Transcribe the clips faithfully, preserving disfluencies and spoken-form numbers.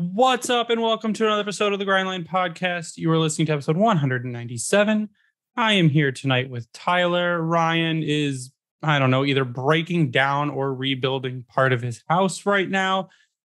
What's up and welcome to another episode of The Grind Line Podcast. You are listening to episode one ninety-seven. I am here tonight with Tyler. Ryan is, I don't know, either breaking down or rebuilding part of his house right now.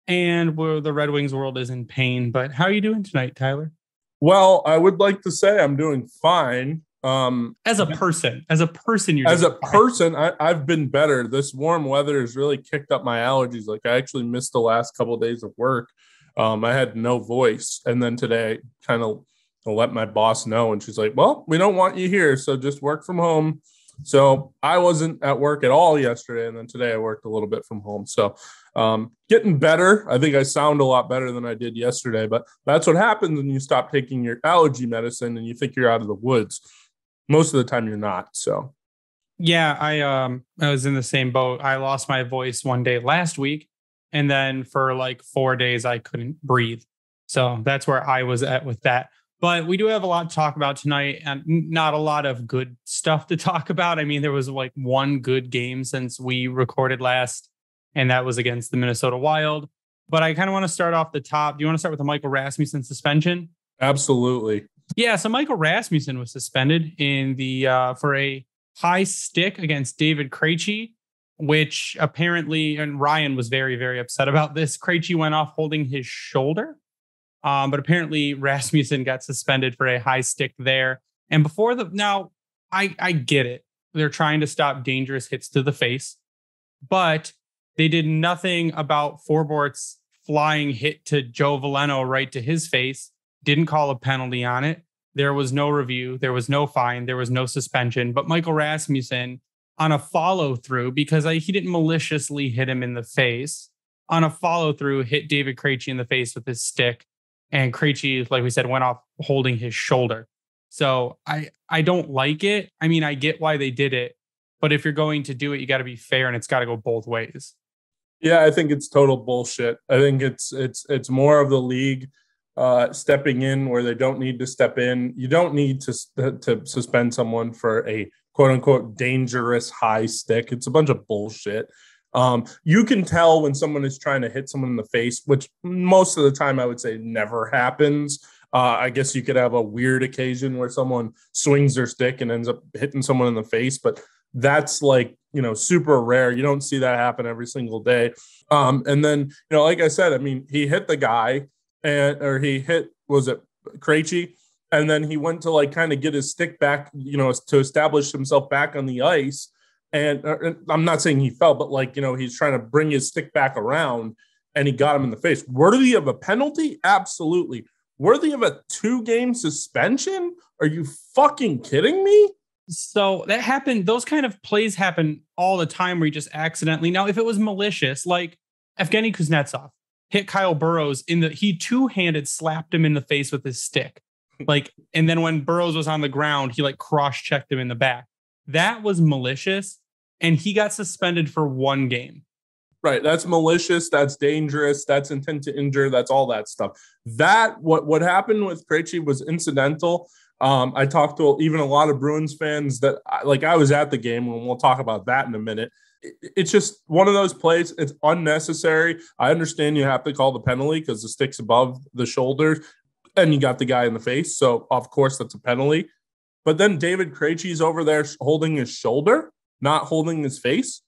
And where the Red Wings world is in pain. But how are you doing tonight, Tyler? Well, I would like to say I'm doing fine. Um, as a person, as a person, you're as doing a fine. person, I, I've been better. This warm weather has really kicked up my allergies. Like I actually missed the last couple of days of work. Um, I had no voice. And then today I kind of let my boss know. And she's like, well, we don't want you here. So just work from home. So I wasn't at work at all yesterday. And then today I worked a little bit from home. So um, getting better. I think I sound a lot better than I did yesterday. But that's what happens when you stop taking your allergy medicine and you think you're out of the woods. Most of the time you're not. So, yeah, I, um, I was in the same boat. I lost my voice one day last week. And then for like four days, I couldn't breathe. So that's where I was at with that. But we do have a lot to talk about tonight and not a lot of good stuff to talk about. I mean, there was like one good game since we recorded last, and that was against the Minnesota Wild. But I kind of want to start off the top. Do you want to start with the Michael Rasmussen suspension? Absolutely. Yeah. So Michael Rasmussen was suspended in the uh, for a high stick against David Krejci, which apparently, and Ryan was very, very upset about this. Krejci went off holding his shoulder, um, but apparently Rasmussen got suspended for a high stick there. And before the, now, I, I get it. They're trying to stop dangerous hits to the face, but they did nothing about Forbort's flying hit to Joe Veleno right to his face, didn't call a penalty on it. There was no review, there was no fine, there was no suspension, but Michael Rasmussen, on a follow through, because I, he didn't maliciously hit him in the face, on a follow through, hit David Krejci in the face with his stick. And Krejci, like we said, went off holding his shoulder. So I, I don't like it. I mean, I get why they did it, but if you're going to do it, you got to be fair and it's got to go both ways. Yeah, I think it's total bullshit. I think it's, it's, it's more of the league uh, stepping in where they don't need to step in. You don't need to, to suspend someone for a quote unquote dangerous high stick. It's a bunch of bullshit. Um, you can tell when someone is trying to hit someone in the face, which most of the time I would say never happens. Uh, I guess you could have a weird occasion where someone swings their stick and ends up hitting someone in the face, but that's like, you know, super rare. You don't see that happen every single day. Um, and then, you know, like I said, I mean, he hit the guy and, or he hit, was it Krejci? And then he went to like kind of get his stick back, you know, to establish himself back on the ice. And uh, I'm not saying he fell, but like, you know, he's trying to bring his stick back around and he got him in the face. Worthy of a penalty? Absolutely. Worthy of a two game suspension? Are you fucking kidding me? So that happened. Those kind of plays happen all the time where you just accidentally. Now, if it was malicious, like Evgeny Kuznetsov hit Kyle Burroughs in the, he two handed slapped him in the face with his stick. Like, and then when Burroughs was on the ground, he like cross-checked him in the back. That was malicious, and he got suspended for one game. Right, that's malicious, that's dangerous, that's intent to injure, that's all that stuff. That, what, what happened with Krejci was incidental. Um, I talked to even a lot of Bruins fans that, like, I was at the game, and we'll talk about that in a minute. It's just one of those plays. It's unnecessary. I understand you have to call the penalty because the stick's above the shoulders, and you got the guy in the face. So, of course, that's a penalty. But then David Krejci's over there holding his shoulder, not holding his face.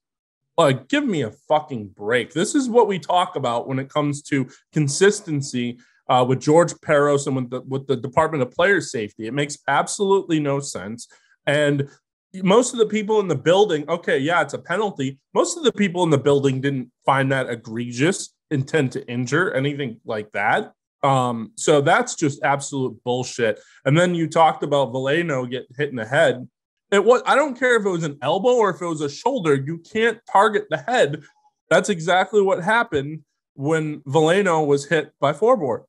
Like, give me a fucking break. This is what we talk about when it comes to consistency uh, with George Parros and with the, with the Department of Player Safety. It makes absolutely no sense. And most of the people in the building, okay, yeah, it's a penalty. Most of the people in the building didn't find that egregious, intent to injure, anything like that. Um, so that's just absolute bullshit. And then you talked about Veleno get hit in the head. It was, I don't care if it was an elbow or if it was a shoulder, you can't target the head. That's exactly what happened when Veleno was hit by Forbort.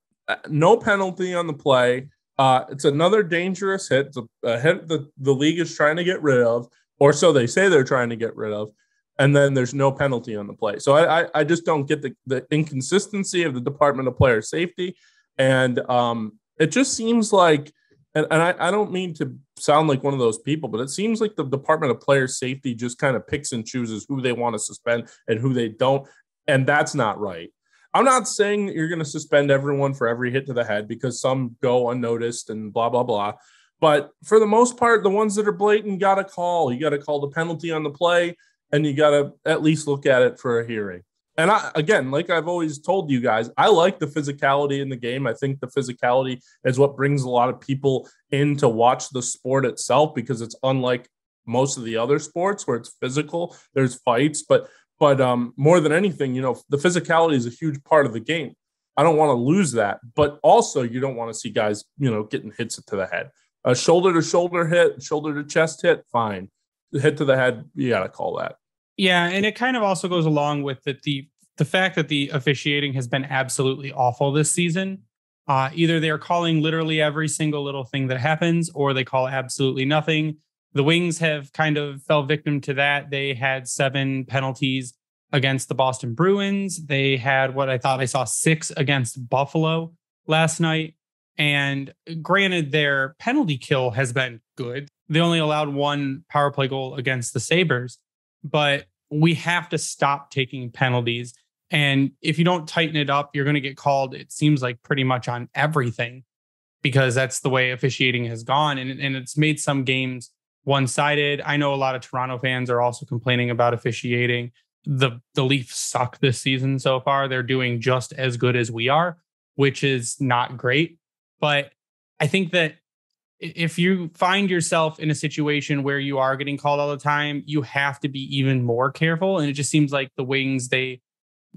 No penalty on the play. Uh, it's another dangerous hit. It's a, a hit that the league is trying to get rid of, or so they say they're trying to get rid of. And then there's no penalty on the play. So I, I, I just don't get the, the inconsistency of the Department of Player Safety. And um, it just seems like, and, and I, I don't mean to sound like one of those people, but it seems like the Department of Player Safety just kind of picks and chooses who they want to suspend and who they don't. And that's not right. I'm not saying that you're going to suspend everyone for every hit to the head, because some go unnoticed and blah, blah, blah. But for the most part, the ones that are blatant got to call. You got to call the penalty on the play, and you got to at least look at it for a hearing. And I, again, like I've always told you guys, I like the physicality in the game. I think the physicality is what brings a lot of people in to watch the sport itself, because it's unlike most of the other sports where it's physical, there's fights, but But um, more than anything, you know, the physicality is a huge part of the game. I don't want to lose that. But also, you don't want to see guys, you know, getting hits to the head. A shoulder-to-shoulder hit, shoulder-to-chest hit, fine. Hit to the head, you got to call that. Yeah, and it kind of also goes along with the, the, the fact that the officiating has been absolutely awful this season. Uh, either they're calling literally every single little thing that happens, or they call absolutely nothing. The Wings have kind of fell victim to that. They had seven penalties against the Boston Bruins. They had what I thought I saw six against Buffalo last night. And granted, their penalty kill has been good. They only allowed one power play goal against the Sabres. But we have to stop taking penalties. And if you don't tighten it up, you're going to get called, it seems like, pretty much on everything, because that's the way officiating has gone. And, and it's made some games one-sided. I know a lot of Toronto fans are also complaining about officiating. The the Leafs suck this season so far. They're doing just as good as we are, which is not great. But I think that if you find yourself in a situation where you are getting called all the time, you have to be even more careful. And it just seems like the Wings, they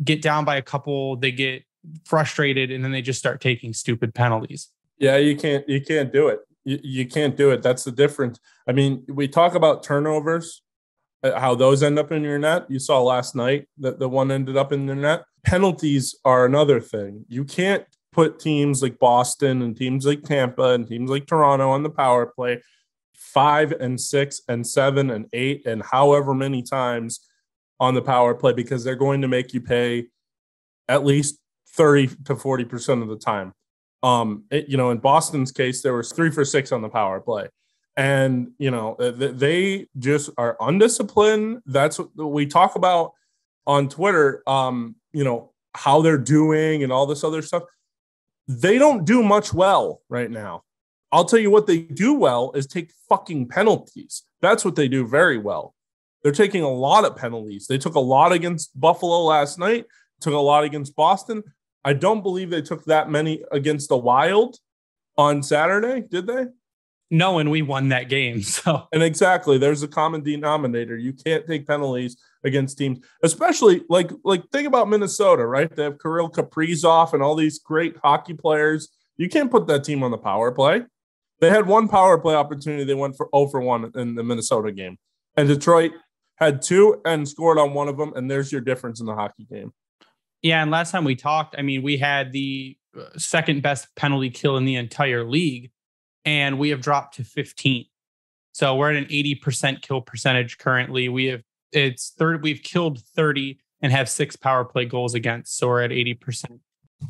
get down by a couple, they get frustrated, and then they just start taking stupid penalties. Yeah, you can't you can't do it. You can't do it. That's the difference. I mean, we talk about turnovers, how those end up in your net. You saw last night that the one ended up in their net. Penalties are another thing. You can't put teams like Boston and teams like Tampa and teams like Toronto on the power play five and six and seven and eight and however many times on the power play, because they're going to make you pay at least thirty to forty percent of the time. Um, it, you know, in Boston's case, there was three for six on the power play, and, you know, th- they just are undisciplined. That's what we talk about on Twitter. Um, you know, how they're doing and all this other stuff. They don't do much well right now. I'll tell you what they do well is take fucking penalties. That's what they do very well. They're taking a lot of penalties. They took a lot against Buffalo last night, took a lot against Boston. I don't believe they took that many against the Wild on Saturday, did they? No, and we won that game. So, and exactly, there's a common denominator. You can't take penalties against teams, especially like like think about Minnesota, right? They have Kirill Kaprizov and all these great hockey players. You can't put that team on the power play. They had one power play opportunity. They went for oh for one in the Minnesota game, and Detroit had two and scored on one of them. And there's your difference in the hockey game. Yeah, and last time we talked, I mean, we had the second best penalty kill in the entire league, and we have dropped to fifteen. So we're at an eighty percent kill percentage currently. We have it's third. We've killed thirty and have six power play goals against. So we're at eighty percent.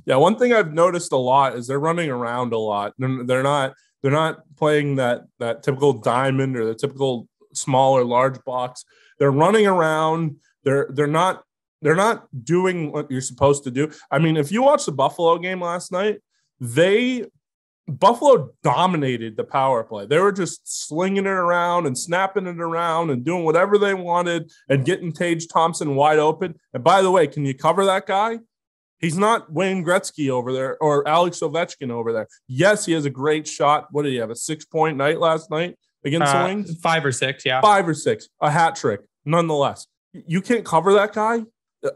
Yeah, one thing I've noticed a lot is they're running around a lot. They're not they're not playing that that typical diamond or the typical small or large box. They're running around. They're they're not. They're not doing what you're supposed to do. I mean, if you watch the Buffalo game last night, they Buffalo dominated the power play. They were just slinging it around and snapping it around and doing whatever they wanted and getting Tage Thompson wide open. And by the way, can you cover that guy? He's not Wayne Gretzky over there or Alex Ovechkin over there. Yes, he has a great shot. What did he have? A six-point night last night against uh, the Wings? Five or six, yeah. Five or six. A hat trick, nonetheless. You can't cover that guy.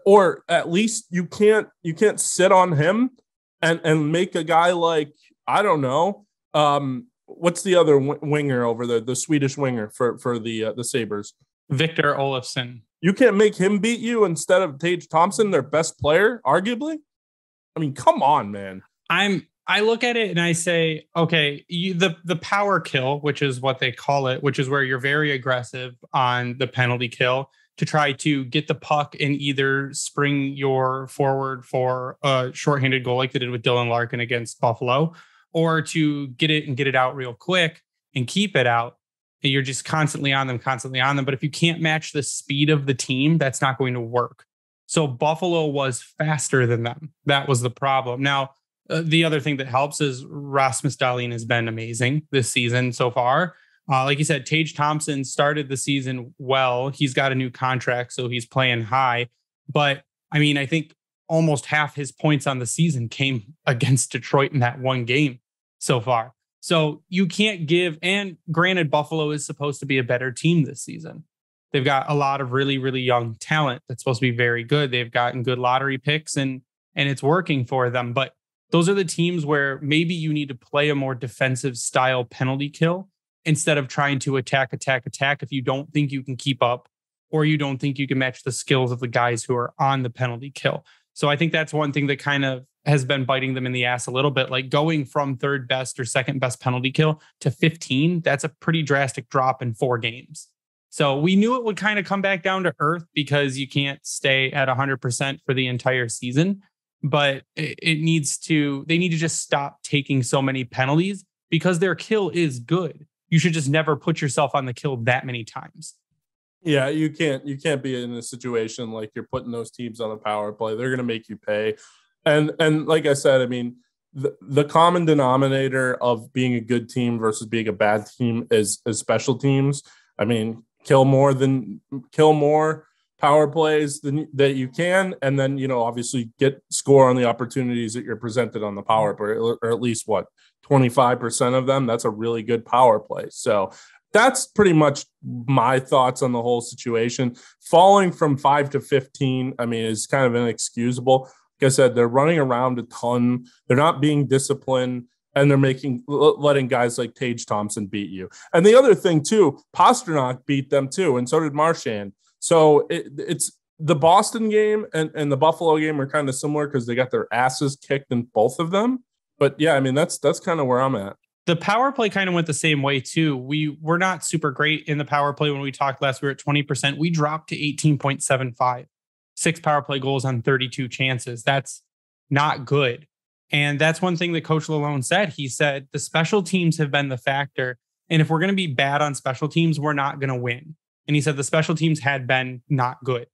Or at least you can't you can't sit on him and, and make a guy like, I don't know, um, what's the other w- winger over there, the Swedish winger for, for the uh, the Sabres? Victor Olofsson. You can't make him beat you instead of Tage Thompson, their best player, arguably? I mean, come on, man. I'm I look at it and I say, okay, you, the, the power kill, which is what they call it, which is where you're very aggressive on the penalty kill, to try to get the puck and either spring your forward for a shorthanded goal like they did with Dylan Larkin against Buffalo, or to get it and get it out real quick and keep it out. And you're just constantly on them, constantly on them. But if you can't match the speed of the team, that's not going to work. So Buffalo was faster than them. That was the problem. Now, uh, the other thing that helps is Rasmus Dahlin has been amazing this season so far. Uh, like you said, Tage Thompson started the season well. He's got a new contract, so he's playing high. But, I mean, I think almost half his points on the season came against Detroit in that one game so far. So you can't give... And granted, Buffalo is supposed to be a better team this season. They've got a lot of really, really young talent that's supposed to be very good. They've gotten good lottery picks and and it's working for them. But those are the teams where maybe you need to play a more defensive style penalty kill instead of trying to attack, attack, attack if you don't think you can keep up or you don't think you can match the skills of the guys who are on the penalty kill. So I think that's one thing that kind of has been biting them in the ass a little bit, like going from third best or second best penalty kill to fifteen. That's a pretty drastic drop in four games. So we knew it would kind of come back down to earth because you can't stay at one hundred percent for the entire season, but it needs to, they need to just stop taking so many penalties because their kill is good. You should just never put yourself on the kill that many times. Yeah, you can't, you can't be in a situation like you're putting those teams on the power play. They're going to make you pay. And, and like I said, I mean, The, the common denominator of being a good team versus being a bad team is, is special teams. I mean, kill more than kill more power plays than that you can. And then, you know, obviously get score on the opportunities that you're presented on the power play, or, or at least what, twenty-five percent of them. That's a really good power play. So that's pretty much my thoughts on the whole situation. Falling from five to fifteen, I mean, is kind of inexcusable. Like I said, they're running around a ton. They're not being disciplined, and they're making letting guys like Tage Thompson beat you. And the other thing too, Pastrnak beat them too, and so did Marchand. So it, it's the Boston game and, and the Buffalo game are kind of similar because they got their asses kicked in both of them. But yeah, I mean that's that's kind of where I'm at. The power play kind of went the same way too. We were not super great in the power play when we talked last. We were at twenty percent. We dropped to eighteen point seven five. Six power play goals on thirty-two chances. That's not good. And that's one thing that Coach Lalonde said. He said the special teams have been the factor. And if we're going to be bad on special teams, we're not going to win. And he said the special teams had been not good.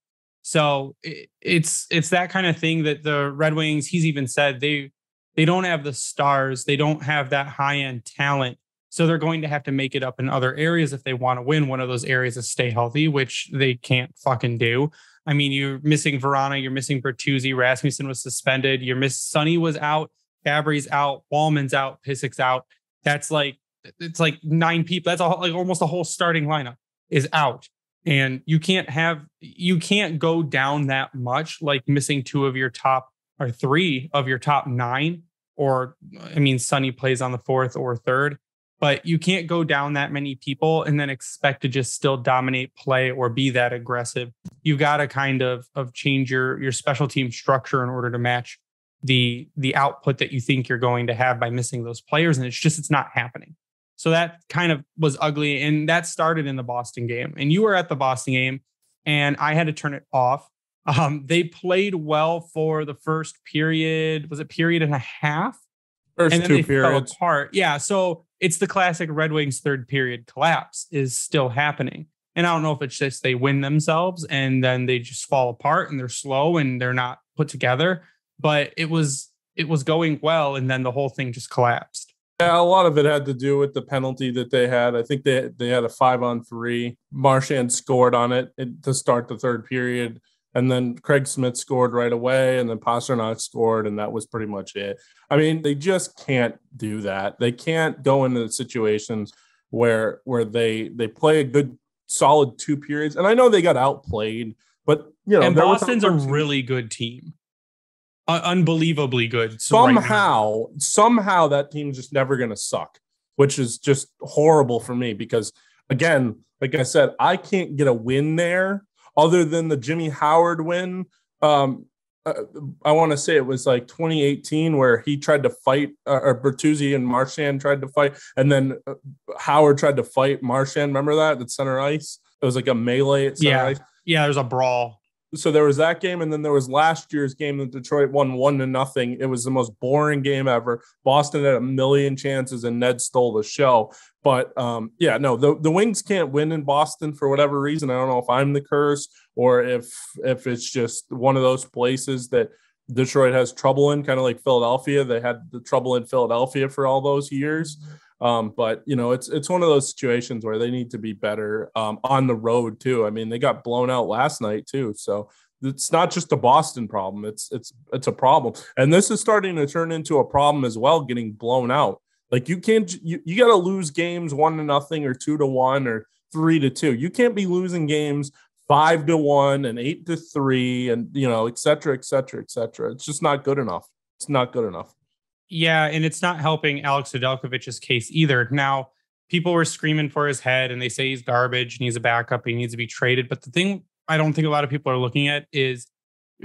So it, it's it's that kind of thing that the Red Wings, he's even said, they they don't have the stars. They don't have that high-end talent. So they're going to have to make it up in other areas if they want to win. One of those areas is stay healthy, which they can't fucking do. I mean, you're missing Verona, you're missing Bertuzzi, Rasmussen was suspended, you're miss Sonny was out, Fabry's out, Wallman's out, Pisic's out. That's like, it's like nine people. That's all, like almost the whole starting lineup is out. And you can't have, you can't go down that much, like missing two of your top or three of your top nine, or I mean, Sonny plays on the fourth or third, but you can't go down that many people and then expect to just still dominate play or be that aggressive. You've got to kind of of change your your special team structure in order to match the the output that you think you're going to have by missing those players. And it's just, it's not happening. So that kind of was ugly. And that started in the Boston game. And you were at the Boston game and I had to turn it off. Um, they played well for the first period. Was it period and a half? First and then two they periods. Fell apart. Yeah. So it's the classic Red Wings third period collapse is still happening. And I don't know if it's just they win themselves and then they just fall apart and they're slow and they're not put together. But it was it was going well and then the whole thing just collapsed. Yeah, a lot of it had to do with the penalty that they had. I think they, they had a five on three. Marchand scored on it to start the third period. And then Craig Smith scored right away, and then Pastrnak scored, and that was pretty much it. I mean, they just can't do that. They can't go into the situations where where they they play a good, solid two periods. And I know they got outplayed, but you know, and Boston's a really good team, uh, unbelievably good. Somehow, somehow that team's just never going to suck, which is just horrible for me because, again, like I said, I can't get a win there. Other than the Jimmy Howard win, um, uh, I want to say it was like twenty eighteen where he tried to fight, uh, or Bertuzzi and Marchand tried to fight, and then uh, Howard tried to fight Marchand. Remember that at center ice? It was like a melee at center yeah. ice. Yeah, there was a brawl. So there was that game, and then there was last year's game that Detroit won one to nothing. It was the most boring game ever. Boston had a million chances, and Ned stole the show. But, um, yeah, no, the, the Wings can't win in Boston for whatever reason. I don't know if I'm the curse or if if it's just one of those places that Detroit has trouble in, kind of like Philadelphia. They had the trouble in Philadelphia for all those years. Um, but, you know, it's it's one of those situations where they need to be better um, on the road, too. I mean, they got blown out last night, too. So it's not just a Boston problem. It's it's it's a problem. And this is starting to turn into a problem as well, getting blown out. Like you can't you, you got to lose games one to nothing or two to one or three to two. You can't be losing games five to one and eight to three and, you know, et cetera, et cetera, et cetera. It's just not good enough. It's not good enough. Yeah, and it's not helping Alex Nedeljkovic's case either. Now, people were screaming for his head, and they say he's garbage, and he's a backup, and he needs to be traded. But the thing I don't think a lot of people are looking at is,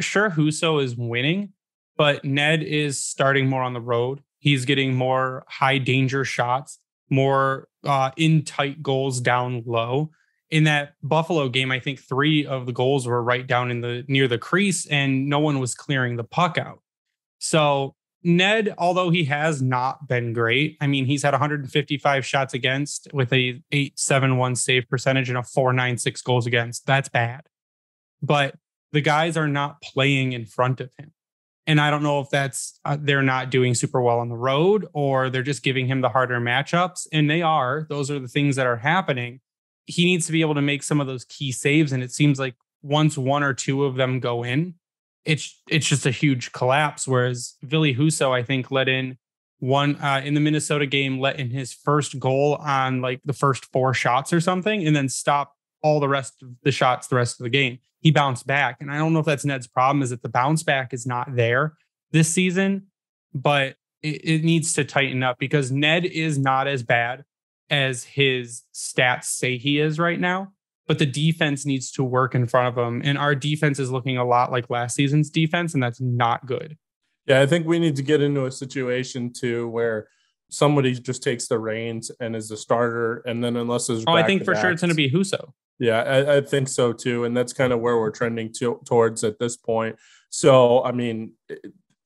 sure, Husso is winning, but Ned is starting more on the road. He's getting more high-danger shots, more uh, in-tight goals down low. In that Buffalo game, I think three of the goals were right down in the near the crease, and no one was clearing the puck out. So Ned, although he has not been great, I mean, he's had one hundred fifty-five shots against with a eight seventy-one save percentage and a four ninety-six goals against. That's bad. But the guys are not playing in front of him. And I don't know if that's uh, they're not doing super well on the road, or they're just giving him the harder matchups. And they are. Those are the things that are happening. He needs to be able to make some of those key saves. And it seems like once one or two of them go in, It's it's just a huge collapse. Whereas Ville Husso, I think, let in one uh, in the Minnesota game, let in his first goal on like the first four shots or something, and then stopped all the rest of the shots the rest of the game. He bounced back. And I don't know if that's Ned's problem, is that the bounce back is not there this season, but it, it needs to tighten up, because Ned is not as bad as his stats say he is right now. But the defense needs to work in front of them. And our defense is looking a lot like last season's defense, and that's not good. Yeah, I think we need to get into a situation, too, where somebody just takes the reins and is the starter. And then unless there's Oh, I think for backs, sure it's going to be Husso. Yeah, I, I think so, too. And that's kind of where we're trending to, towards at this point. So, I mean,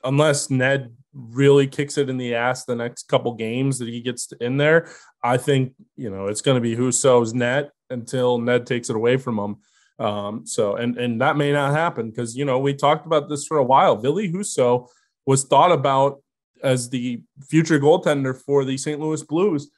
unless Ned really kicks it in the ass the next couple games that he gets in there, I think, you know, it's going to be Husso's net until Ned takes it away from him. Um, so, and, and that may not happen, because, you know, we talked about this for a while. Ville Husso was thought about as the future goaltender for the Saint Louis Blues.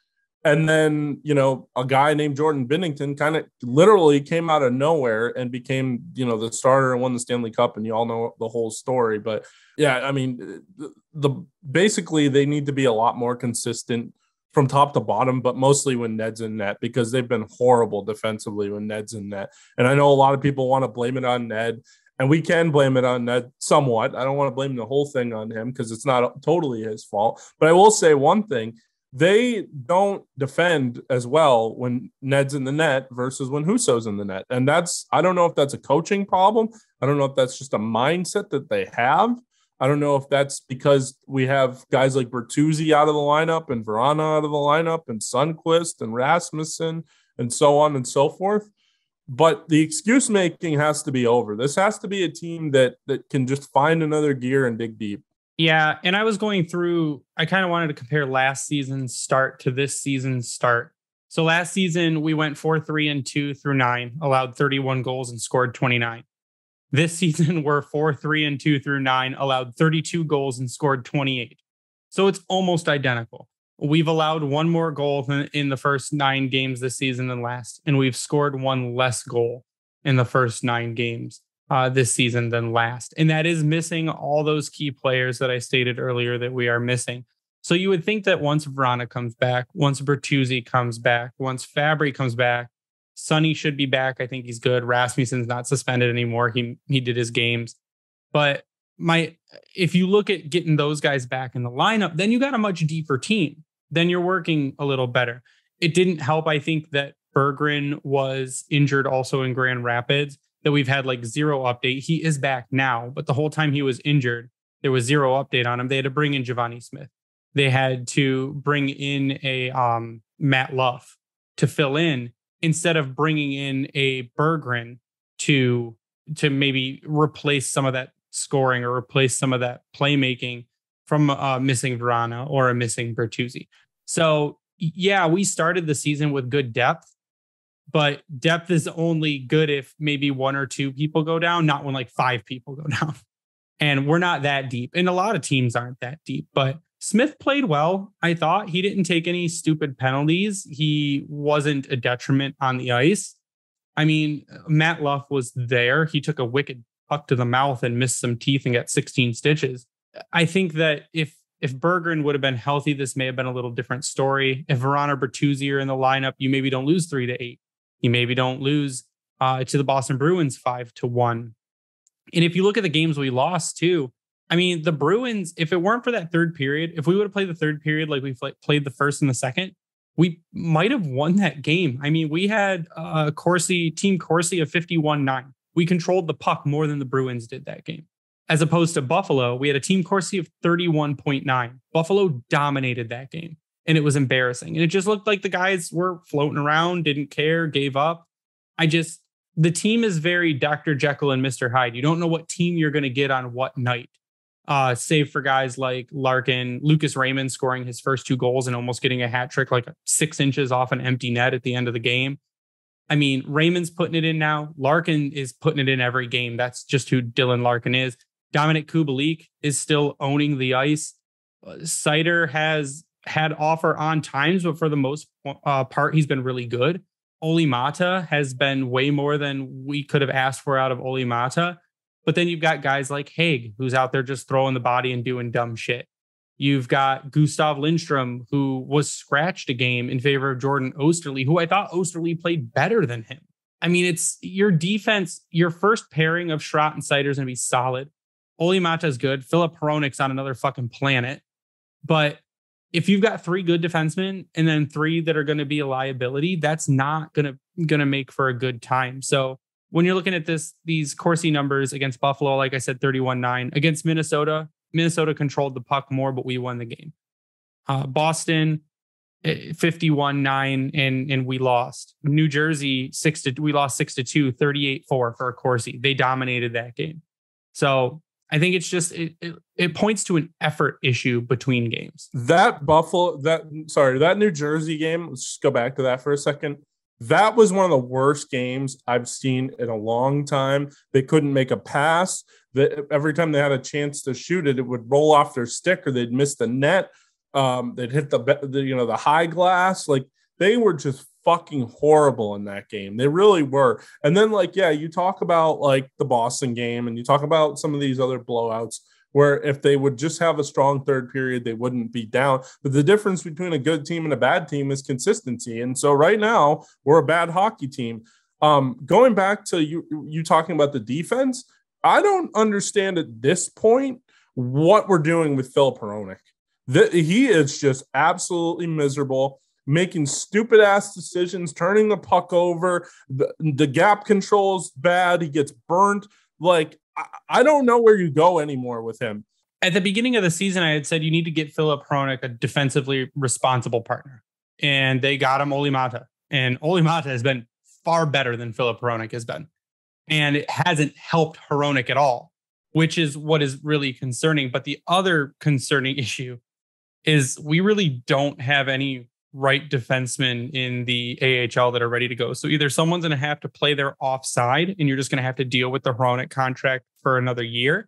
And then, you know, a guy named Jordan Binnington kind of literally came out of nowhere and became, you know, the starter and won the Stanley Cup. And you all know the whole story, but yeah, I mean, the, the basically they need to be a lot more consistent from top to bottom, but mostly when Ned's in net, because they've been horrible defensively when Ned's in net. And I know a lot of people want to blame it on Ned, and we can blame it on Ned somewhat. I don't want to blame the whole thing on him, because it's not totally his fault. But I will say one thing, they don't defend as well when Ned's in the net versus when Husso's in the net. And that's, I don't know if that's a coaching problem. I don't know if that's just a mindset that they have. I don't know if that's because we have guys like Bertuzzi out of the lineup and Verana out of the lineup and Sundqvist and Rasmussen and so on and so forth. But the excuse making has to be over. This has to be a team that that can just find another gear and dig deep. Yeah, and I was going through, I kind of wanted to compare last season's start to this season's start. So last season, we went four three and two through nine, allowed thirty-one goals and scored twenty-nine. This season, we're four three and two through nine, allowed thirty-two goals and scored twenty-eight. So it's almost identical. We've allowed one more goal in the first nine games this season than last, and we've scored one less goal in the first nine games uh, this season than last. And that is missing all those key players that I stated earlier that we are missing. So you would think that once Verana comes back, once Bertuzzi comes back, once Fabry comes back, Sonny should be back. I think he's good. Rasmussen's not suspended anymore. He he did his games. But my if you look at getting those guys back in the lineup, then you got a much deeper team. Then you're working a little better. It didn't help, I think, that Berggren was injured also in Grand Rapids, that we've had like zero update. He is back now, but the whole time he was injured, there was zero update on him. They had to bring in Giovanni Smith. They had to bring in a um, Matt Luff to fill in, instead of bringing in a Berggren to to maybe replace some of that scoring or replace some of that playmaking from a missing Verona or a missing Bertuzzi. So yeah, we started the season with good depth, but depth is only good if maybe one or two people go down, not when like five people go down. And we're not that deep. And a lot of teams aren't that deep, but Smith played well. I thought he didn't take any stupid penalties. He wasn't a detriment on the ice. I mean, Matt Luff was there. He took a wicked puck to the mouth and missed some teeth and got sixteen stitches. I think that if if Berggren would have been healthy, this may have been a little different story. If Verona or Bertuzzi are in the lineup, you maybe don't lose three to eight. You maybe don't lose uh, to the Boston Bruins five to one. And if you look at the games we lost too, I mean, the Bruins, if it weren't for that third period, if we would have played the third period like we played the first and the second, we might have won that game. I mean, we had uh, Corsi, Team Corsi of fifty-one nine. We controlled the puck more than the Bruins did that game. As opposed to Buffalo, we had a Team Corsi of thirty-one point nine. Buffalo dominated that game, and it was embarrassing. And it just looked like the guys were floating around, didn't care, gave up. I just... The team is very Doctor Jekyll and Mister Hyde. You don't know what team you're going to get on what night, uh, save for guys like Larkin, Lucas Raymond scoring his first two goals and almost getting a hat trick, like six inches off an empty net at the end of the game. I mean, Raymond's putting it in now. Larkin is putting it in every game. That's just who Dylan Larkin is. Dominic Kubalik is still owning the ice. Seider has had offer on times, but for the most uh, part, he's been really good. Olli Maatta has been way more than we could have asked for out of Olli Maatta. But then you've got guys like Haig, who's out there just throwing the body and doing dumb shit. You've got Gustav Lindstrom, who was scratched a game in favor of Jordan Osterley, who I thought Osterley played better than him. I mean, it's your defense, your first pairing of Schrott and Seider is going to be solid. Olli Maatta is good. Filip Hronek's on another fucking planet. But if you've got three good defensemen and then three that are going to be a liability, that's not going to going to make for a good time. So when you're looking at this, these Corsi numbers against Buffalo, like I said, thirty-one nine. Against Minnesota, Minnesota controlled the puck more, but we won the game. Uh, Boston, fifty-one nine, and and we lost. New Jersey, six to we lost six to two, thirty-eight four for a Corsi. They dominated that game. So I think it's just it, it it points to an effort issue between games. That Buffalo that sorry, that New Jersey game, let's just go back to that for a second. That was one of the worst games I've seen in a long time. They couldn't make a pass. The, every time they had a chance to shoot it, it would roll off their stick or they'd miss the net. Um, they'd hit the, the you know the high glass. Like they were just fucking horrible in that game. They really were. And then like, yeah, you talk about like the Boston game and you talk about some of these other blowouts where if they would just have a strong third period, they wouldn't be down. But the difference between a good team and a bad team is consistency. And so right now we're a bad hockey team. Um, going back to you, you talking about the defense, I don't understand at this point what we're doing with Filip Hronek. The, he is just absolutely miserable. Making stupid ass decisions, turning the puck over, the, the gap control's bad. He gets burnt. Like I, I don't know where you go anymore with him. At the beginning of the season, I had said you need to get Filip Hronek a defensively responsible partner, and they got him Olli Maatta. And Olli Maatta has been far better than Filip Hronek has been, and it hasn't helped Hronek at all, which is what is really concerning. But the other concerning issue is we really don't have any right defensemen in the A H L that are ready to go. So either someone's going to have to play their offside and you're just going to have to deal with the Hronek contract for another year.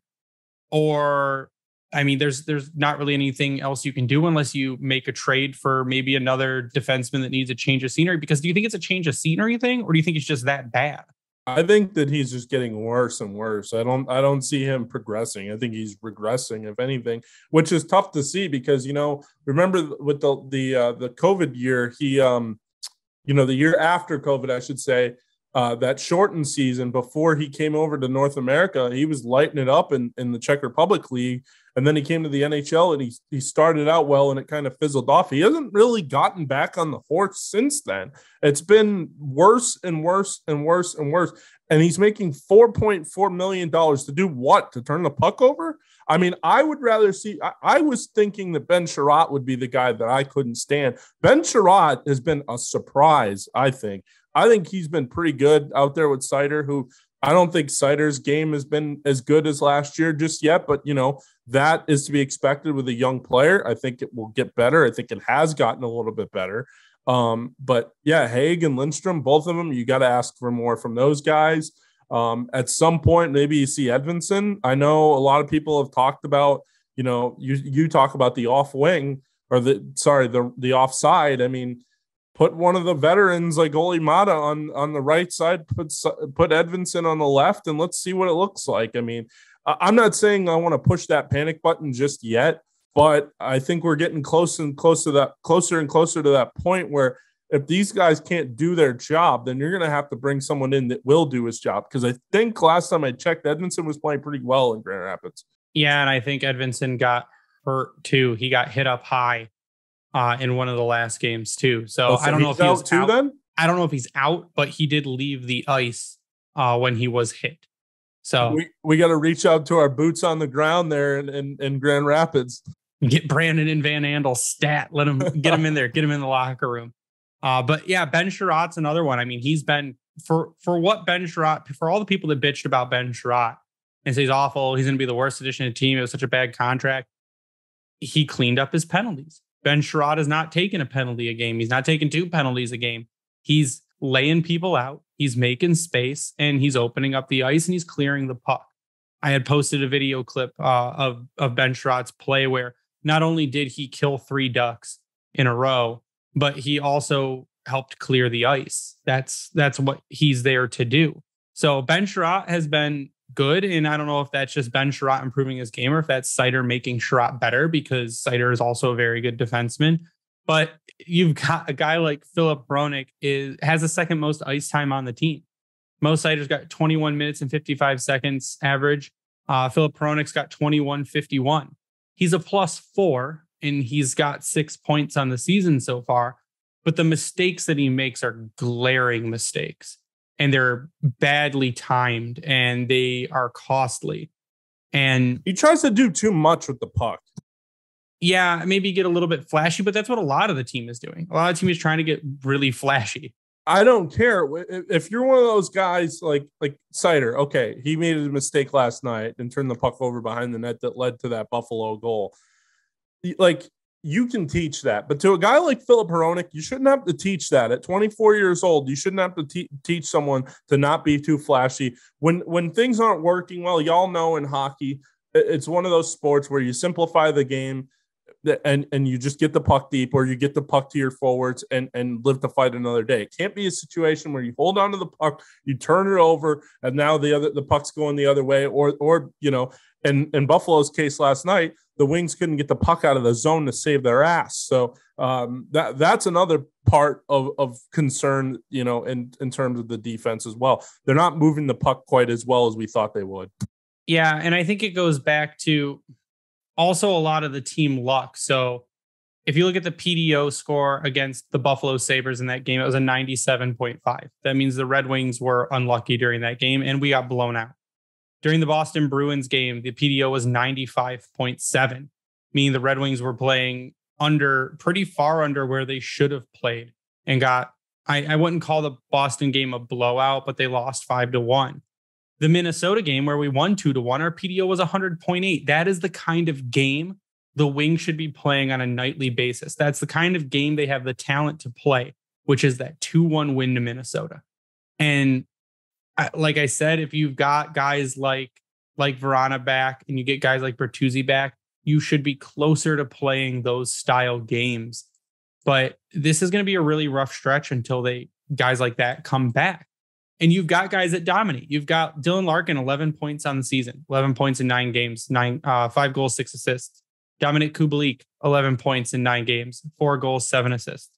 Or, I mean, there's there's not really anything else you can do unless you make a trade for maybe another defenseman that needs a change of scenery. Because do you think it's a change of scenery thing or do you think it's just that bad? I think that he's just getting worse and worse. I don't I don't see him progressing. I think he's regressing, if anything, which is tough to see because, you know, remember with the the uh, the COVID year, he, um, you know, the year after COVID, I should say, uh, that shortened season before he came over to North America, he was lighting it up in, in the Czech Republic League. And then he came to the N H L and he, he started out well and it kind of fizzled off. He hasn't really gotten back on the horse since then. It's been worse and worse and worse and worse. And he's making four point four million dollars to do what? To turn the puck over? I mean, I would rather see I, – I was thinking that Ben Chiarot would be the guy that I couldn't stand. Ben Chiarot has been a surprise, I think. I think he's been pretty good out there with Seider, who – I don't think Seider's game has been as good as last year just yet, but, you know, that is to be expected with a young player. I think it will get better. I think it has gotten a little bit better. Um, but, yeah, Haig and Lindstrom, both of them, you got to ask for more from those guys. Um, at some point, maybe you see Edvinsson. I know a lot of people have talked about, you know, you you talk about the off wing or the, sorry, the the offside. I mean, put one of the veterans like Olli Maatta on, on the right side, put, put Edvinsson on the left, and let's see what it looks like. I mean, I'm not saying I want to push that panic button just yet, but I think we're getting close and closer to that, closer and closer to that point where if these guys can't do their job, then you're going to have to bring someone in that will do his job. Because I think last time I checked, Edvinsson was playing pretty well in Grand Rapids. Yeah, and I think Edvinsson got hurt too. He got hit up high Uh, in one of the last games too, so, oh, so I don't know if he's out too. Then I don't know if he's out, but he did leave the ice uh, when he was hit. So we, we got to reach out to our boots on the ground there in, in, in Grand Rapids. Get Brandon and Van Andel stat. Let him get him in there. Get him in the locker room. Uh, but yeah, Ben Chiarot's another one. I mean, he's been for for what Ben Chiarot for all the people that bitched about Ben Chiarot and say he's awful. He's going to be the worst addition to the team. It was such a bad contract. He cleaned up his penalties. Ben Chiarot has not taken a penalty a game. He's not taking two penalties a game. He's laying people out. He's making space, and he's opening up the ice, and he's clearing the puck. I had posted a video clip uh, of, of Ben Chiarot's play where not only did he kill three Ducks in a row, but he also helped clear the ice. That's that's what he's there to do. So Ben Chiarot has been good, and I don't know if that's just Ben Chiarot improving his game or if that's Seider making Chiarot better, because Seider is also a very good defenseman. But you've got a guy like Filip Hronek is has the second most ice time on the team. Mo Seider's got twenty-one minutes and fifty-five seconds average. Uh, Filip Hronek's got twenty-one fifty-one. He's a plus four, and he's got six points on the season so far. But the mistakes that he makes are glaring mistakes. And they're badly timed, and they are costly. And he tries to do too much with the puck. Yeah, maybe get a little bit flashy, but that's what a lot of the team is doing. A lot of the team is trying to get really flashy. I don't care if you're one of those guys like like Seider. Okay, he made a mistake last night and turned the puck over behind the net that led to that Buffalo goal. Like, you can teach that, but to a guy like Filip Hronek, you shouldn't have to teach that. At twenty-four years old, you shouldn't have to te- teach someone to not be too flashy. When when things aren't working well, y'all know in hockey, it's one of those sports where you simplify the game and, and you just get the puck deep, or you get the puck to your forwards and, and live to fight another day. It can't be a situation where you hold on to the puck, you turn it over, and now the other the puck's going the other way, or or you know. And in Buffalo's case last night, the Wings couldn't get the puck out of the zone to save their ass. So um, that that's another part of, of concern, you know, in, in terms of the defense as well. They're not moving the puck quite as well as we thought they would. Yeah, and I think it goes back to also a lot of the team luck. So if you look at the P D O score against the Buffalo Sabres in that game, it was a ninety-seven point five. That means the Red Wings were unlucky during that game, and we got blown out. During the Boston Bruins game, the P D O was ninety-five point seven, meaning the Red Wings were playing under pretty far under where they should have played, and got, I, I wouldn't call the Boston game a blowout, but they lost five to one. The Minnesota game where we won two to one, our P D O was one hundred point eight. That is the kind of game the Wings should be playing on a nightly basis. That's the kind of game they have the talent to play, which is that two one win to Minnesota. And like I said, if you've got guys like like Verona back and you get guys like Bertuzzi back, you should be closer to playing those style games. But this is going to be a really rough stretch until they guys like that come back. And you've got guys that dominate. You've got Dylan Larkin, eleven points on the season, eleven points in nine games, nine uh, five goals, six assists. Dominic Kubalik, eleven points in nine games, four goals, seven assists.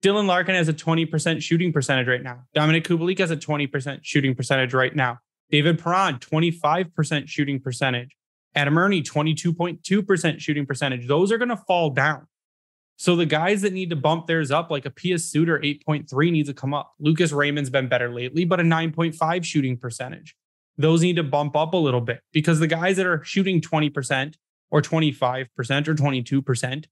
Dylan Larkin has a twenty percent shooting percentage right now. Dominic Kubalik has a twenty percent shooting percentage right now. David Perron, twenty-five percent shooting percentage. Adam Ernie, twenty-two point two percent shooting percentage. Those are going to fall down. So the guys that need to bump theirs up, like a Pia Suter, eight point three needs to come up. Lucas Raymond's been better lately, but a nine point five shooting percentage. Those need to bump up a little bit, because the guys that are shooting twenty percent or twenty-five percent or twenty-two percent,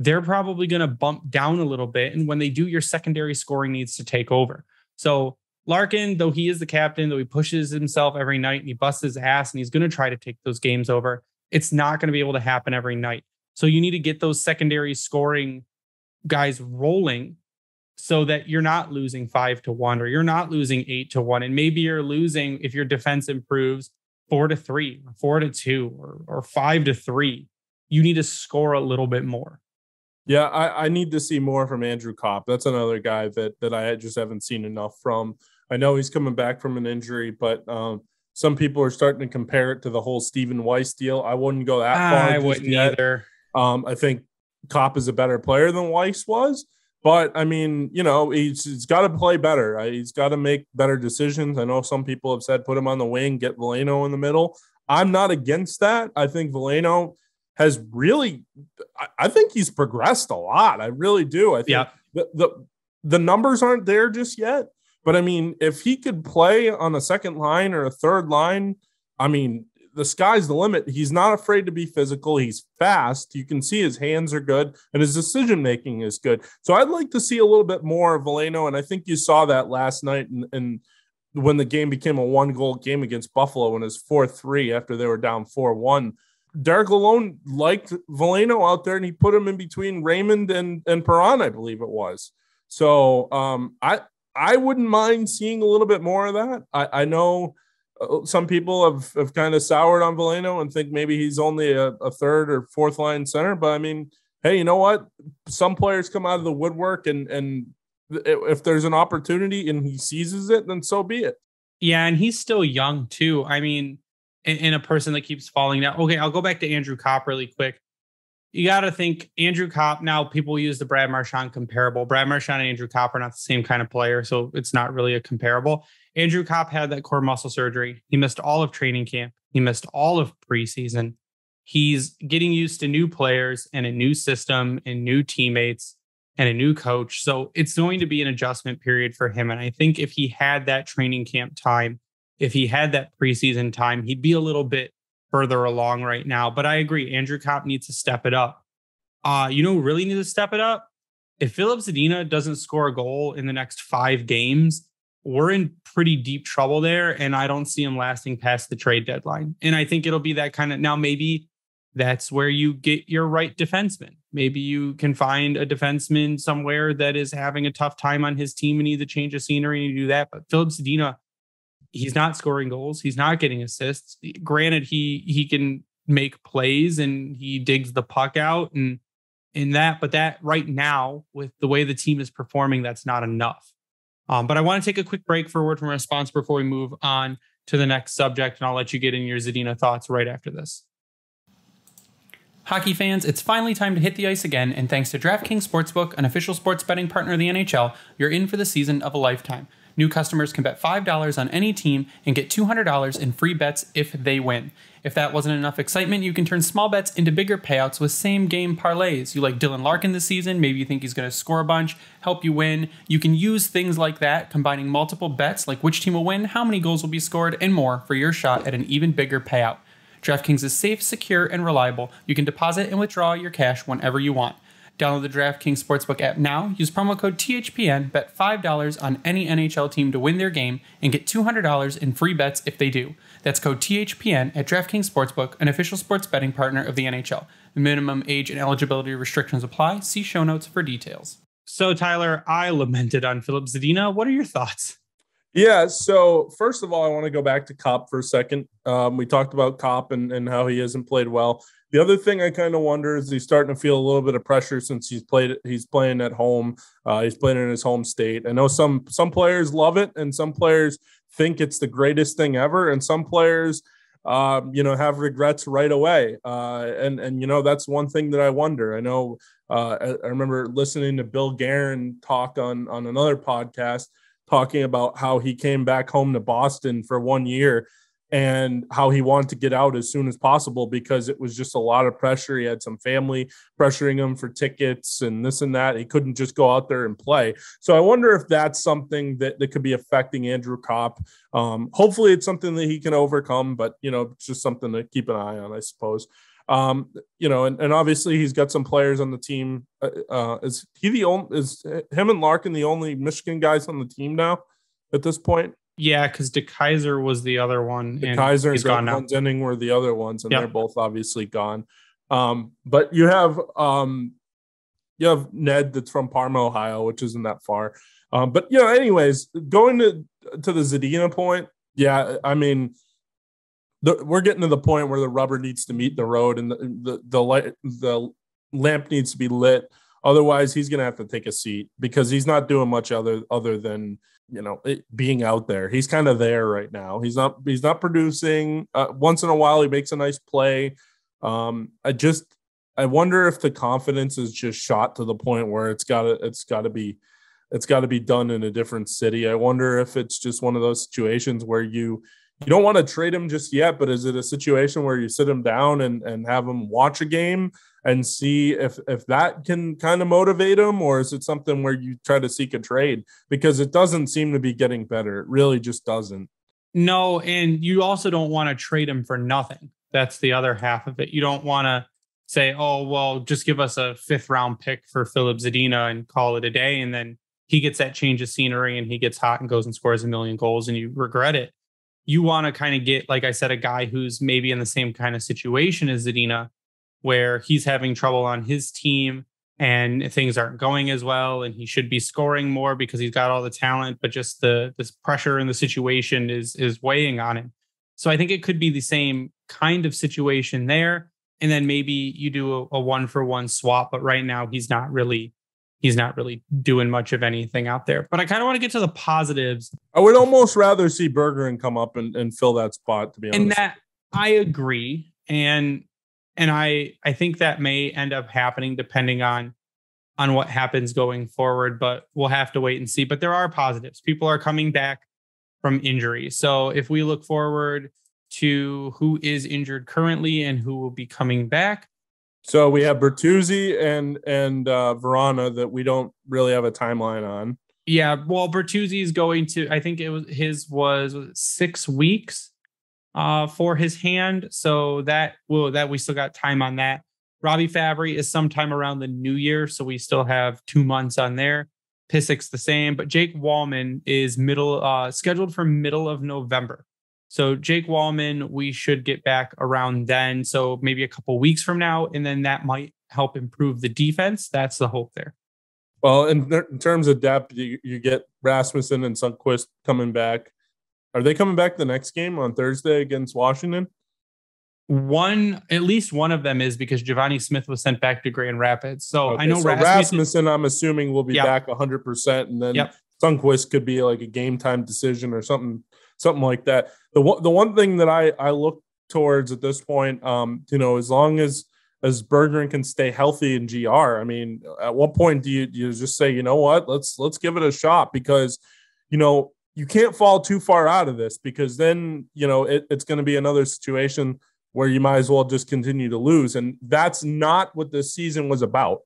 they're probably going to bump down a little bit. And when they do, your secondary scoring needs to take over. So Larkin, though he is the captain, though he pushes himself every night and he busts his ass and he's going to try to take those games over, it's not going to be able to happen every night. So you need to get those secondary scoring guys rolling so that you're not losing five to one or you're not losing eight to one. And maybe you're losing, if your defense improves, four to three, or four to two, or, or five to three. You need to score a little bit more. Yeah, I, I need to see more from Andrew Copp. That's another guy that that I just haven't seen enough from. I know he's coming back from an injury, but um, some people are starting to compare it to the whole Steven Weiss deal. I wouldn't go that far. I wouldn't yet. either. Um, I think Copp is a better player than Weiss was. But, I mean, you know, he's, he's got to play better. He's got to make better decisions. I know some people have said put him on the wing, get Veleno in the middle. I'm not against that. I think Veleno has really – I think he's progressed a lot. I really do. I think yeah. the, the the numbers aren't there just yet. But, I mean, if he could play on a second line or a third line, I mean, the sky's the limit. He's not afraid to be physical. He's fast. You can see his hands are good, and his decision-making is good. So I'd like to see a little bit more of Veleno, and I think you saw that last night and, and when the game became a one-goal game against Buffalo in his four three after they were down four one. Derek Lalonde liked Veleno out there, and he put him in between Raymond and, and Perron, I believe it was. So um, I – I wouldn't mind seeing a little bit more of that. I, I know some people have, have kind of soured on Veleno and think maybe he's only a, a third or fourth line center. But, I mean, hey, you know what? Some players come out of the woodwork, and, and if there's an opportunity and he seizes it, then so be it. Yeah, and he's still young, too. I mean, and, and a person that keeps falling down. Okay, I'll go back to Andrew Copp really quick. You got to think Andrew Copp. Now people use the Brad Marchand comparable. Brad Marchand and Andrew Copp are not the same kind of player, so it's not really a comparable. Andrew Copp had that core muscle surgery. He missed all of training camp. He missed all of preseason. He's getting used to new players and a new system and new teammates and a new coach. So it's going to be an adjustment period for him. And I think if he had that training camp time, if he had that preseason time, he'd be a little bit further along right now. But I agree, Andrew Copp needs to step it up. Uh, you know who really needs to step it up? If Philip Zadina doesn't score a goal in the next five games, we're in pretty deep trouble there, and I don't see him lasting past the trade deadline. And I think it'll be that kind of... Now, maybe that's where you get your right defenseman. Maybe you can find a defenseman somewhere that is having a tough time on his team and needs a change of scenery and you do that. But Philip Zadina, he's not scoring goals. He's not getting assists. Granted, he he can make plays and he digs the puck out and and that, but that right now, with the way the team is performing, that's not enough. Um, but I want to take a quick break for a word from our sponsor before we move on to the next subject, and I'll let you get in your Zadina thoughts right after this. Hockey fans, it's finally time to hit the ice again, and thanks to DraftKings Sportsbook, an official sports betting partner of the N H L, you're in for the season of a lifetime. New customers can bet five dollars on any team and get two hundred dollars in free bets if they win. If that wasn't enough excitement, you can turn small bets into bigger payouts with same-game parlays. You like Dylan Larkin this season, maybe you think he's going to score a bunch, help you win. You can use things like that, combining multiple bets like which team will win, how many goals will be scored, and more for your shot at an even bigger payout. DraftKings is safe, secure, and reliable. You can deposit and withdraw your cash whenever you want. Download the DraftKings Sportsbook app now, use promo code T H P N, bet five dollars on any N H L team to win their game, and get two hundred dollars in free bets if they do. That's code T H P N at DraftKings Sportsbook, an official sports betting partner of the N H L. Minimum age and eligibility restrictions apply. See show notes for details. So, Tyler, I lamented on Philip Zadina. What are your thoughts? Yeah, so first of all, I want to go back to Copp for a second. Um, we talked about Copp and, and how he hasn't played well. The other thing I kind of wonder is he's starting to feel a little bit of pressure since he's played. He's playing at home. Uh, he's playing in his home state. I know some some players love it, and some players think it's the greatest thing ever, and some players, uh, you know, have regrets right away. Uh, and and you know, that's one thing that I wonder. I know uh, I, I remember listening to Bill Guerin talk on on another podcast, talking about how he came back home to Boston for one year and how he wanted to get out as soon as possible because it was just a lot of pressure. He had some family pressuring him for tickets and this and that. He couldn't just go out there and play. So I wonder if that's something that, that could be affecting Andrew Copp. Um, hopefully it's something that he can overcome, but, you know, it's just something to keep an eye on, I suppose. Um, you know, and, and obviously he's got some players on the team. Uh, uh, is he the only, is him and Larkin the only Michigan guys on the team now? at this point? Yeah, because DeKeyser was the other one. DeKeyser and Greg Lundinning were the other ones, and yep. they're both obviously gone. Um, but you have um, you have Ned that's from Parma, Ohio, which isn't that far. Um, but, you know, anyways, going to, to the Zadina point, yeah, I mean, the, we're getting to the point where the rubber needs to meet the road and the the the, light, the lamp needs to be lit. Otherwise, he's going to have to take a seat because he's not doing much other other than, you know, it being out there. He's kind of there right now. He's not he's not producing. Uh, once in a while, he makes a nice play. Um, I just I wonder if the confidence is just shot to the point where it's got to it's got to be it's got to be done in a different city. I wonder if it's just one of those situations where you you don't want to trade him just yet, but is it a situation where you sit him down and, and have him watch a game and see if, if that can kind of motivate him, or is it something where you try to seek a trade? Because it doesn't seem to be getting better. It really just doesn't. No, and you also don't want to trade him for nothing. That's the other half of it. You don't want to say, oh, well, just give us a fifth round pick for Philip Zadina and call it a day. And then he gets that change of scenery and he gets hot and goes and scores a million goals and you regret it. You want to kind of get, like I said, a guy who's maybe in the same kind of situation as Zadina, where he's having trouble on his team and things aren't going as well and he should be scoring more because he's got all the talent, but just the this pressure and the situation is is weighing on him. So I think it could be the same kind of situation there. And then maybe you do a one-for-one swap, but right now he's not really he's not really doing much of anything out there. But I kind of want to get to the positives. I would almost rather see Berggren come up and, and fill that spot, to be honest. And that, I agree. And And I, I think that may end up happening depending on, on what happens going forward, but we'll have to wait and see. But there are positives. People are coming back from injury. So if we look forward to who is injured currently and who will be coming back. So we have Bertuzzi and, and uh, Verona that we don't really have a timeline on. Yeah, well, Bertuzzi is going to, I think it was his was, was it six weeks. Uh, for his hand, so that will that we still got time on that. Robbie Fabry is sometime around the new year, so we still have two months on there. Pisic's the same, but Jake Wallman is middle uh, scheduled for middle of November. So Jake Wallman, we should get back around then, so maybe a couple weeks from now, and then that might help improve the defense. That's the hope there. Well, in, th- in terms of depth, you, you get Rasmussen and Sundqvist coming back. Are they coming back the next game on Thursday against Washington? One, at least one of them is, because Giovanni Smith was sent back to Grand Rapids. So okay, I know so Rasmussen, Rasmussen, I'm assuming, will be yep. back one hundred percent, and then yep. Sundqvist could be like a game time decision or something, something like that. The one, the one thing that I I look towards at this point, um, you know, as long as as Berggren can stay healthy in G R, I mean, at what point do you do you just say, you know what, let's let's give it a shot, because, you know, you can't fall too far out of this, because then, you know, it, it's going to be another situation where you might as well just continue to lose. And that's not what this season was about.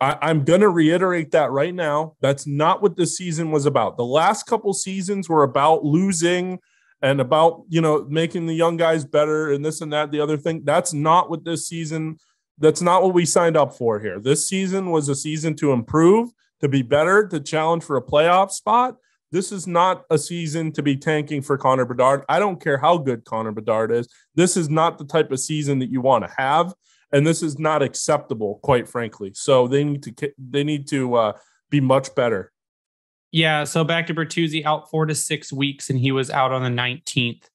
I, I'm going to reiterate that right now. That's not what this season was about. The last couple seasons were about losing and about, you know, making the young guys better and this and that, the other thing. That's not what this season, that's not what we signed up for here. This season was a season to improve, to be better, to challenge for a playoff spot. This is not a season to be tanking for Conor Bedard. I don't care how good Conor Bedard is. This is not the type of season that you want to have, and this is not acceptable, quite frankly. So they need to they need to uh, be much better. Yeah, so back to Bertuzzi, out four to six weeks, and he was out on the nineteenth.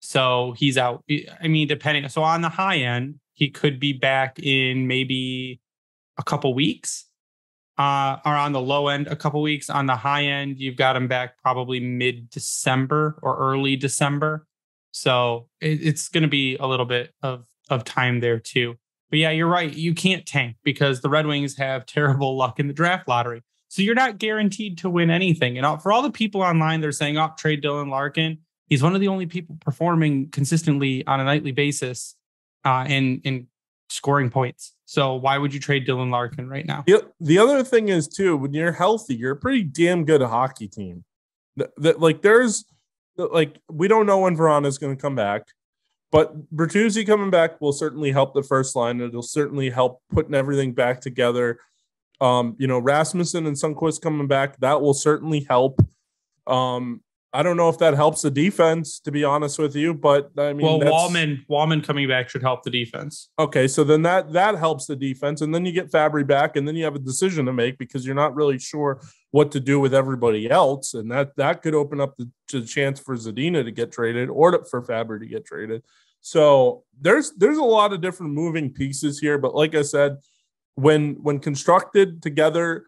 So he's out. I mean, depending. So on the high end, he could be back in maybe a couple weeks. Uh, are on the low end a couple weeks. On the high end, you've got them back probably mid-December or early December. So it, it's going to be a little bit of, of time there too. But yeah, you're right. You can't tank, because the Red Wings have terrible luck in the draft lottery. So you're not guaranteed to win anything. And for all the people online, they're saying, oh, trade Dylan Larkin. He's one of the only people performing consistently on a nightly basis uh, and, and scoring points. So why would you trade Dylan Larkin right now? The other thing is, too, when you're healthy, you're a pretty damn good hockey team. The, the, like, there's, like, we don't know when Verona is going to come back, but Bertuzzi coming back will certainly help the first line. It'll certainly help putting everything back together. Um, you know, Rasmussen and Sundqvist coming back, that will certainly help. Um, I don't know if that helps the defense, to be honest with you, but I mean, well, Wallman, Wallman coming back should help the defense. Okay. So then that, that helps the defense. And then you get Fabry back, and then you have a decision to make because you're not really sure what to do with everybody else. And that, that could open up the, the chance for Zadina to get traded or to, for Fabry to get traded. So there's, there's a lot of different moving pieces here, but like I said, when, when constructed together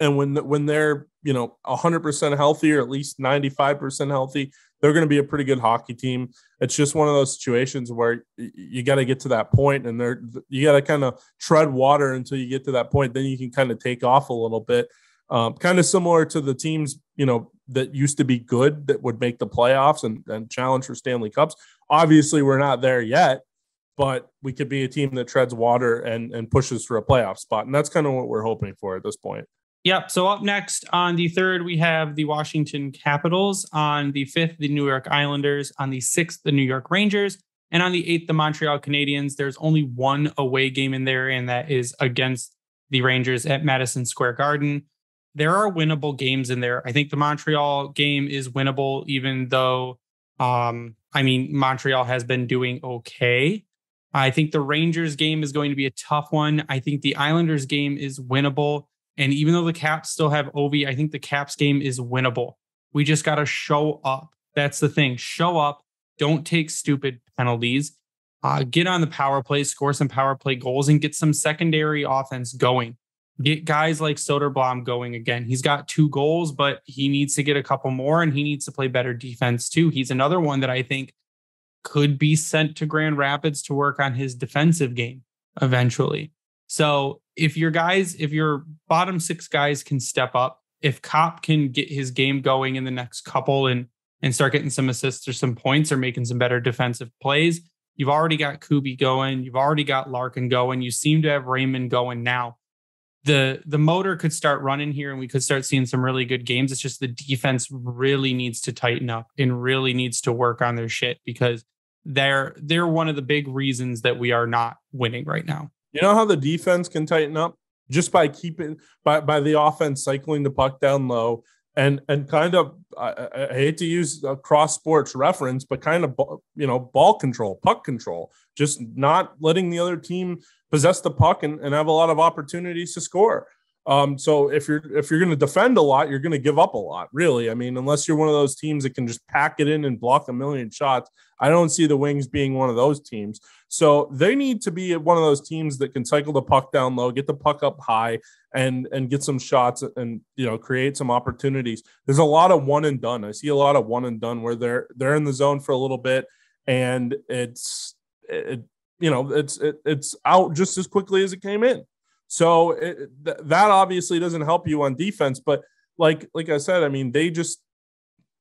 and when, when they're, you know, one hundred percent healthy, or at least ninety-five percent healthy, they're going to be a pretty good hockey team. It's just one of those situations where you got to get to that point, and they're, you got to kind of tread water until you get to that point. Then you can kind of take off a little bit, um, kind of similar to the teams, you know, that used to be good that would make the playoffs and, and challenge for Stanley Cups. Obviously, we're not there yet, but we could be a team that treads water and, and pushes for a playoff spot. And that's kind of what we're hoping for at this point. Yep. So up next on the third, we have the Washington Capitals. On the fifth, the New York Islanders. On the sixth, the New York Rangers. And on the eighth, the Montreal Canadiens. There's only one away game in there, and that is against the Rangers at Madison Square Garden. There are winnable games in there. I think the Montreal game is winnable, even though, um, I mean, Montreal has been doing okay. I think the Rangers game is going to be a tough one. I think the Islanders game is winnable. And even though the Caps still have Ovi, I think the Caps game is winnable. We just got to show up. That's the thing. Show up. Don't take stupid penalties. Uh, get on the power play, score some power play goals, and get some secondary offense going. Get guys like Soderblom going again. He's got two goals, but he needs to get a couple more, and he needs to play better defense too. He's another one that I think could be sent to Grand Rapids to work on his defensive game eventually. So if your guys, if your bottom six guys can step up, if Copp can get his game going in the next couple and and start getting some assists or some points or making some better defensive plays, you've already got Kubi going. You've already got Larkin going. You seem to have Raymond going now. The, the motor could start running here, and we could start seeing some really good games. It's just the defense really needs to tighten up and really needs to work on their shit, because they're they're one of the big reasons that we are not winning right now. You know how the defense can tighten up? Just by keeping by, by the offense cycling the puck down low and and kind of I, I hate to use a cross sports reference, but kind of, you know, ball control, puck control, just not letting the other team possess the puck and, and have a lot of opportunities to score. Um, so if you're if you're going to defend a lot, you're going to give up a lot, really. I mean, unless you're one of those teams that can just pack it in and block a million shots, I don't see the Wings being one of those teams. So they need to be one of those teams that can cycle the puck down low, get the puck up high, and and get some shots and, you know, create some opportunities. There's a lot of one and done. I see a lot of one and done where they're they're in the zone for a little bit, and it's it, you know it's it, it's out just as quickly as it came in. So it, th- that obviously doesn't help you on defense, but like, like I said, I mean, they just,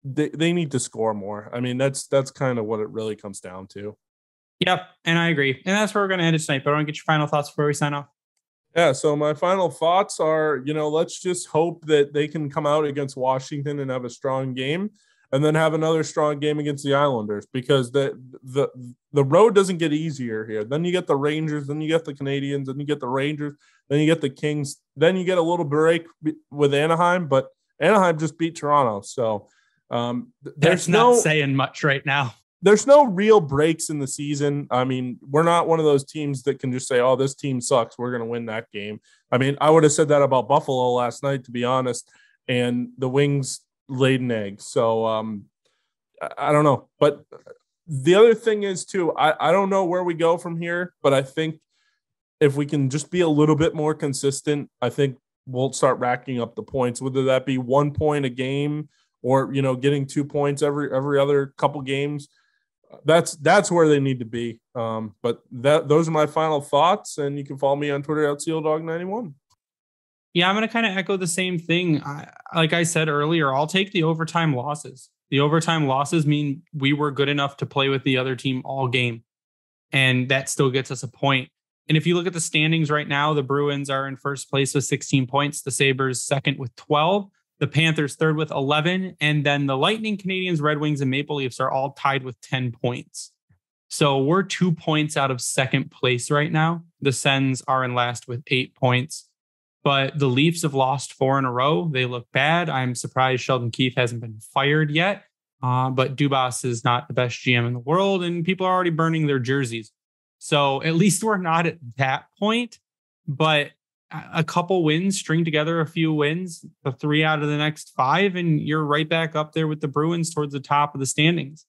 they, they need to score more. I mean, that's, that's kind of what it really comes down to. Yep. And I agree. And that's where we're going to end it tonight, but I want to get your final thoughts before we sign off. Yeah. So my final thoughts are, you know, let's just hope that they can come out against Washington and have a strong game, and then have another strong game against the Islanders, because the, the, the road doesn't get easier here. Then you get the Rangers, then you get the Canadiens, then you get the Rangers, then you get the Kings, then you get a little break with Anaheim, but Anaheim just beat Toronto. So um, there's no saying much right now. There's no real breaks in the season. I mean, we're not one of those teams that can just say, oh, this team sucks, we're going to win that game. I mean, I would have said that about Buffalo last night, to be honest, and the Wings laid an egg. So um, I, I don't know. But the other thing is, too, I, I don't know where we go from here, but I think if we can just be a little bit more consistent, I think we'll start racking up the points, whether that be one point a game or, you know, getting two points every every other couple games. That's that's where they need to be. Um, but that those are my final thoughts, and you can follow me on Twitter at Seal Dog ninety-one. Yeah, I'm going to kind of echo the same thing. I, like I said earlier, I'll take the overtime losses. The overtime losses mean we were good enough to play with the other team all game, and that still gets us a point. And if you look at the standings right now, the Bruins are in first place with sixteen points, the Sabres second with twelve, the Panthers third with eleven, and then the Lightning, Canadiens, Red Wings, and Maple Leafs are all tied with ten points. So we're two points out of second place right now. The Sens are in last with eight points. But the Leafs have lost four in a row. They look bad. I'm surprised Sheldon Keefe hasn't been fired yet. Uh, but Dubas is not the best G M in the world, and people are already burning their jerseys. So at least we're not at that point. But a couple wins, string together a few wins, the three out of the next five, and you're right back up there with the Bruins towards the top of the standings.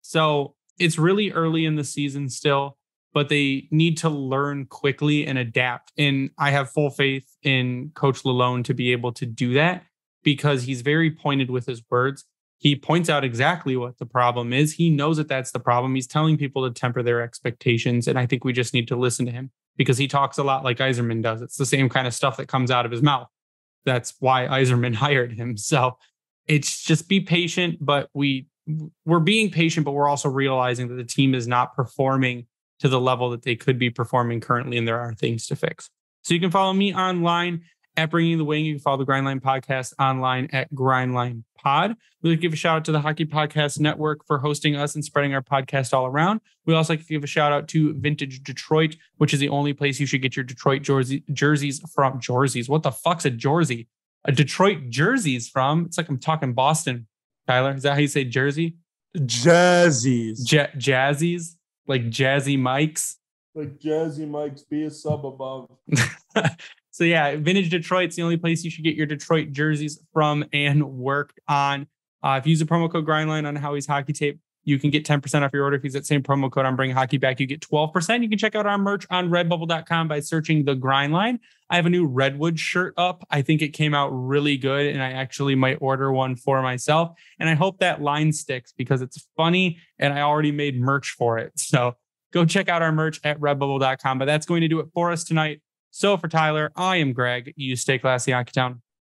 So it's really early in the season still, but they need to learn quickly and adapt. And I have full faith in Coach Lalonde to be able to do that because he's very pointed with his words. He points out exactly what the problem is. He knows that that's the problem. He's telling people to temper their expectations. And I think we just need to listen to him because he talks a lot like Yzerman does. It's the same kind of stuff that comes out of his mouth. That's why Yzerman hired him. So it's just be patient, but we we're being patient, but we're also realizing that the team is not performing to the level that they could be performing currently, and there are things to fix. So you can follow me online at Bringing the Wing. You can follow the Grind Line Podcast online at Grind Line Pod. We'd like to give a shout out to the Hockey Podcast Network for hosting us and spreading our podcast all around. We also like to give a shout out to Vintage Detroit, which is the only place you should get your Detroit jersey, jerseys from. Jerseys. What the fuck's a jersey? A Detroit jerseys from? It's like I'm talking Boston. Tyler, is that how you say jersey? Jazzies. Ja- jazzies. Like Jazzy Mike's. Like Jazzy Mike's. Be a sub above. So yeah, Vintage Detroit's the only place you should get your Detroit jerseys from and worked on. Uh, if you use the promo code GRINDLINE on Howie's Hockey Tape, you can get ten percent off your order. If you use that same promo code on Bring Hockey Back, you get twelve percent. You can check out our merch on redbubble dot com by searching The Grind Line. I have a new Redwood shirt up. I think it came out really good, and I actually might order one for myself. And I hope that line sticks because it's funny, and I already made merch for it. So go check out our merch at redbubble dot com. But that's going to do it for us tonight. So for Tyler, I am Greg. You stay classy, Hockeytown.